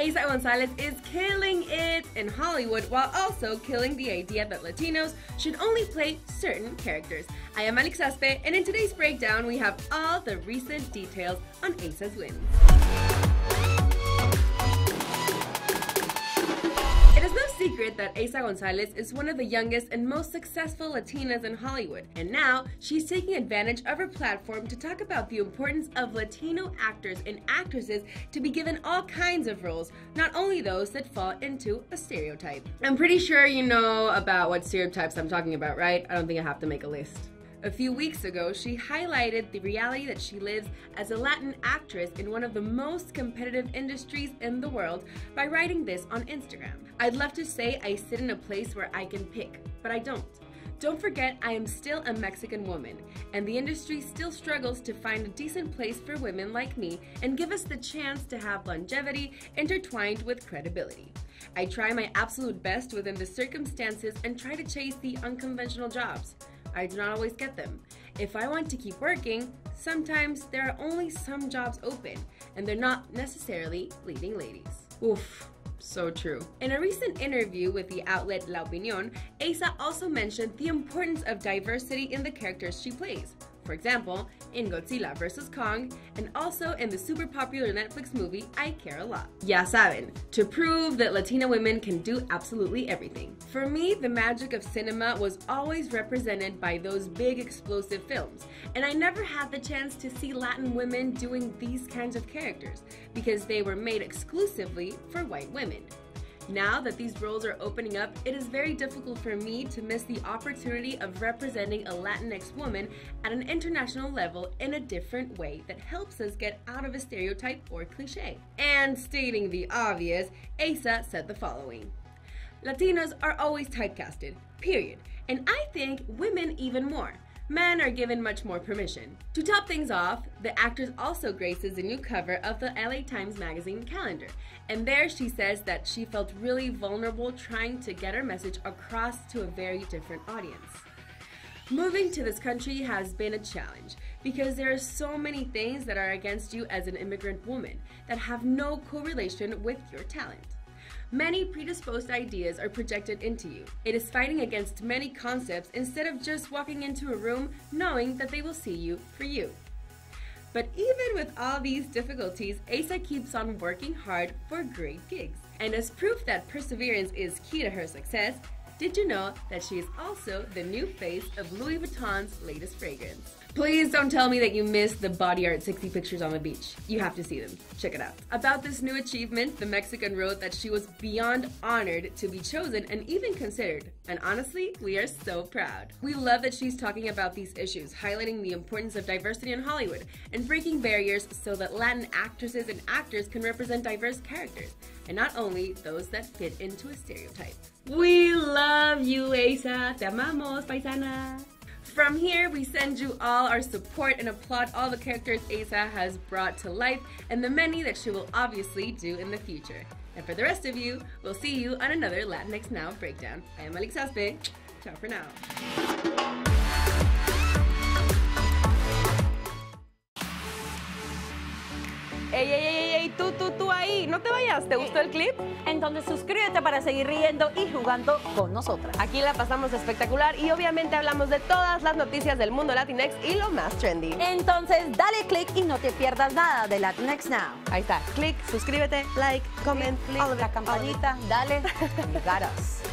Eiza González is killing it in Hollywood while also killing the idea that Latinos should only play certain characters. I am Alex Aspe, and in today's breakdown we have all the recent details on Eiza's wins. It is no secret that Eiza González is one of the youngest and most successful Latinas in Hollywood, and now she's taking advantage of her platform to talk about the importance of Latino actors and actresses to be given all kinds of roles, not only those that fall into a stereotype. I'm pretty sure you know about what stereotypes I'm talking about, right? I don't think I have to make a list. A few weeks ago, she highlighted the reality that she lives as a Latin actress in one of the most competitive industries in the world by writing this on Instagram. I'd love to say I sit in a place where I can pick, but I don't. Don't forget, I am still a Mexican woman, and the industry still struggles to find a decent place for women like me and give us the chance to have longevity intertwined with credibility. I try my absolute best within the circumstances and try to chase the unconventional jobs. I do not always get them. If I want to keep working, sometimes there are only some jobs open, and they're not necessarily leading ladies. Oof, so true. In a recent interview with the outlet La Opinión, Eiza also mentioned the importance of diversity in the characters she plays. For example, in Godzilla vs. Kong, and also in the super popular Netflix movie I Care A Lot. Ya saben, to prove that Latina women can do absolutely everything. For me, the magic of cinema was always represented by those big explosive films, and I never had the chance to see Latin women doing these kinds of characters because they were made exclusively for white women. Now that these roles are opening up, it is very difficult for me to miss the opportunity of representing a Latinx woman at an international level in a different way that helps us get out of a stereotype or cliche. And stating the obvious, Eiza said the following: Latinos are always typecasted, period. And I think women even more. Men are given much more permission. To top things off, the actress also graces the new cover of the LA Times Magazine calendar, and there she says that she felt really vulnerable trying to get her message across to a very different audience. Moving to this country has been a challenge because there are so many things that are against you as an immigrant woman that have no correlation with your talent. Many predisposed ideas are projected into you. It is fighting against many concepts instead of just walking into a room knowing that they will see you for you. But even with all these difficulties, Eiza keeps on working hard for great gigs. And as proof that perseverance is key to her success, did you know that she is also the new face of Louis Vuitton's latest fragrance? Please don't tell me that you missed the body art 60 pictures on the beach. You have to see them. Check it out. About this new achievement, the Mexican wrote that she was beyond honored to be chosen and even considered. And honestly, we are so proud. We love that she's talking about these issues, highlighting the importance of diversity in Hollywood and breaking barriers so that Latin actresses and actors can represent diverse characters, and not only those that fit into a stereotype. We love you, Eiza. Te amamos, paisana. From here, we send you all our support and applaud all the characters Eiza has brought to life and the many that she will obviously do in the future. And for the rest of you, we'll see you on another Latinx Now! Breakdown. I am Alex Aspe. Ciao for now. Ey, tú ahí, no te vayas, ¿te gustó el clip? Entonces suscríbete para seguir riendo y jugando con nosotras. Aquí la pasamos espectacular y obviamente hablamos de todas las noticias del mundo Latinx y lo más trendy. Entonces dale click y no te pierdas nada de Latinx Now. Ahí está, click, suscríbete, like, comment, click, la campanita, dale, y